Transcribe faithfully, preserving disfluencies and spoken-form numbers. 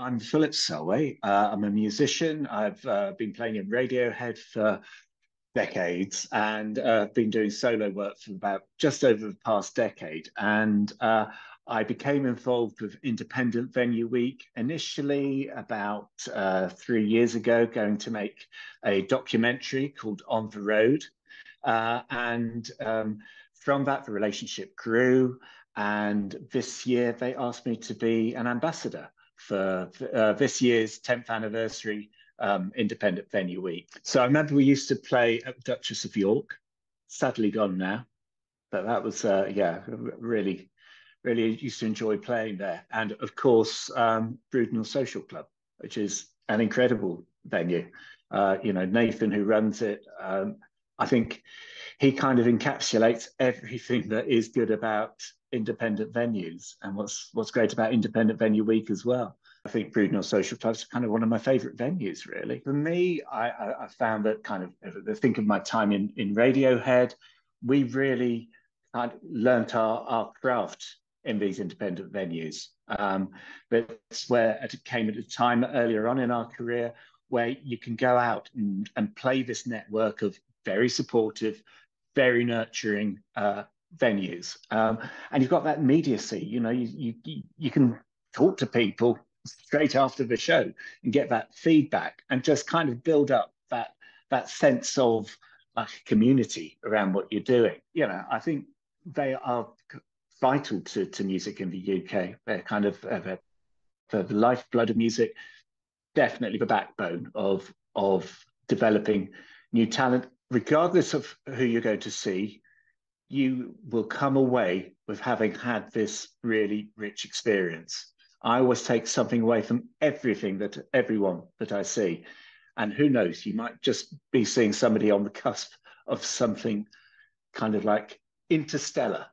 I'm Philip Selway. Uh, I'm a musician. I've uh, been playing in Radiohead for decades, and uh, been doing solo work for about just over the past decade. And uh, I became involved with Independent Venue Week initially about uh, three years ago, going to make a documentary called On the Road. Uh, and um, from that, the relationship grew. And this year, they asked me to be an ambassador for uh, this year's tenth anniversary um, Independent Venue Week. So I remember we used to play at the Duchess of York, sadly gone now, but that was, uh, yeah, really, really used to enjoy playing there. And of course, um, Brudenell Social Club, which is an incredible venue. Uh, you know, Nathan, who runs it, um, I think he kind of encapsulates everything that is good about independent venues, and what's what's great about Independent Venue Week as well. I think Brudenell Social Club is kind of one of my favourite venues, really. For me, I, I, I found that kind of, think of my time in, in Radiohead, we really kind of learnt our, our craft in these independent venues. Um, that's where it came at a time earlier on in our career where you can go out and, and play this network of very supportive, very nurturing uh, venues. Um, and you've got that immediacy, you know, you, you, you can talk to people straight after the show and get that feedback and just kind of build up that, that sense of like community around what you're doing. You know, I think they are vital to, to music in the U K. They're kind of uh, they're, they're the lifeblood of music, definitely the backbone of, of developing new talent. Regardless of who you go to see, you will come away with having had this really rich experience. I always take something away from everything that everyone that I see. And who knows, you might just be seeing somebody on the cusp of something kind of like interstellar.